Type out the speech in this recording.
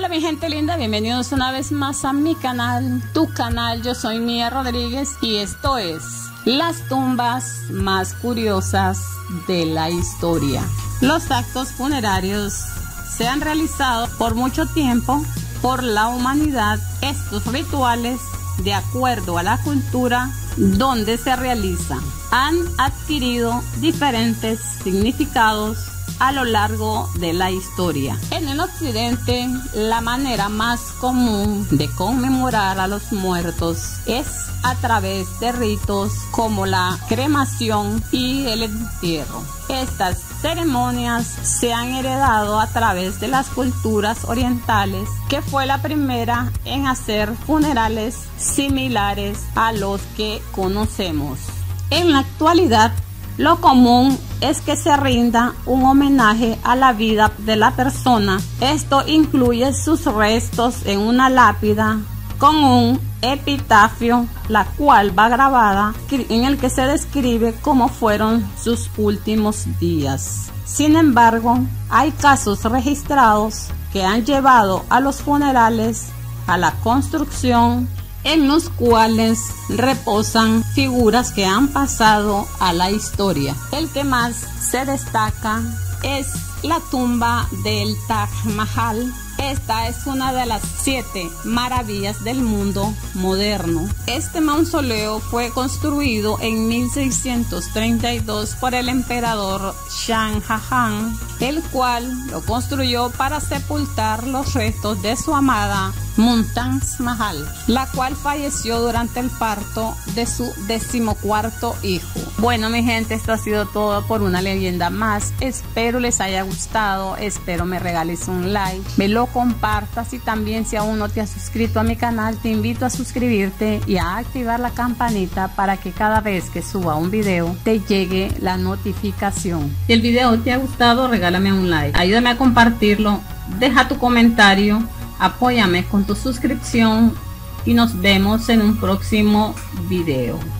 Hola mi gente linda, bienvenidos una vez más a mi canal, tu canal. Yo soy Mía Rodríguez y esto es Las Tumbas Más Curiosas de la Historia. Los actos funerarios se han realizado por mucho tiempo por la humanidad, estos rituales de acuerdo a la cultura donde se realizan han adquirido diferentes significados a lo largo de la historia. En el occidente, la manera más común de conmemorar a los muertos es a través de ritos como la cremación y el entierro. Estas ceremonias se han heredado a través de las culturas orientales, que fue la primera en hacer funerales similares a los que conocemos. En la actualidad, lo común es que se rinda un homenaje a la vida de la persona. Esto incluye sus restos en una lápida con un epitafio, la cual va grabada, en el que se describe cómo fueron sus últimos días. Sin embargo, hay casos registrados que han llevado a los funerales a la construcción, en los cuales reposan figuras que han pasado a la historia. El que más se destaca es la tumba del Taj Mahal. Esta es una de las 7 maravillas del mundo moderno. Este mausoleo fue construido en 1632 por el emperador Shah Jahan, el cual lo construyó para sepultar los restos de su amada Mumtaz Mahal, la cual falleció durante el parto de su 14º hijo. Bueno mi gente, esto ha sido todo por una leyenda más. Espero les haya gustado, espero me regales un like, me lo compartas, y también si aún no te has suscrito a mi canal, te invito a suscribirte y a activar la campanita para que cada vez que suba un video te llegue la notificación. Si el video te ha gustado, regálame un like, ayúdame a compartirlo, deja tu comentario, apóyame con tu suscripción y nos vemos en un próximo video.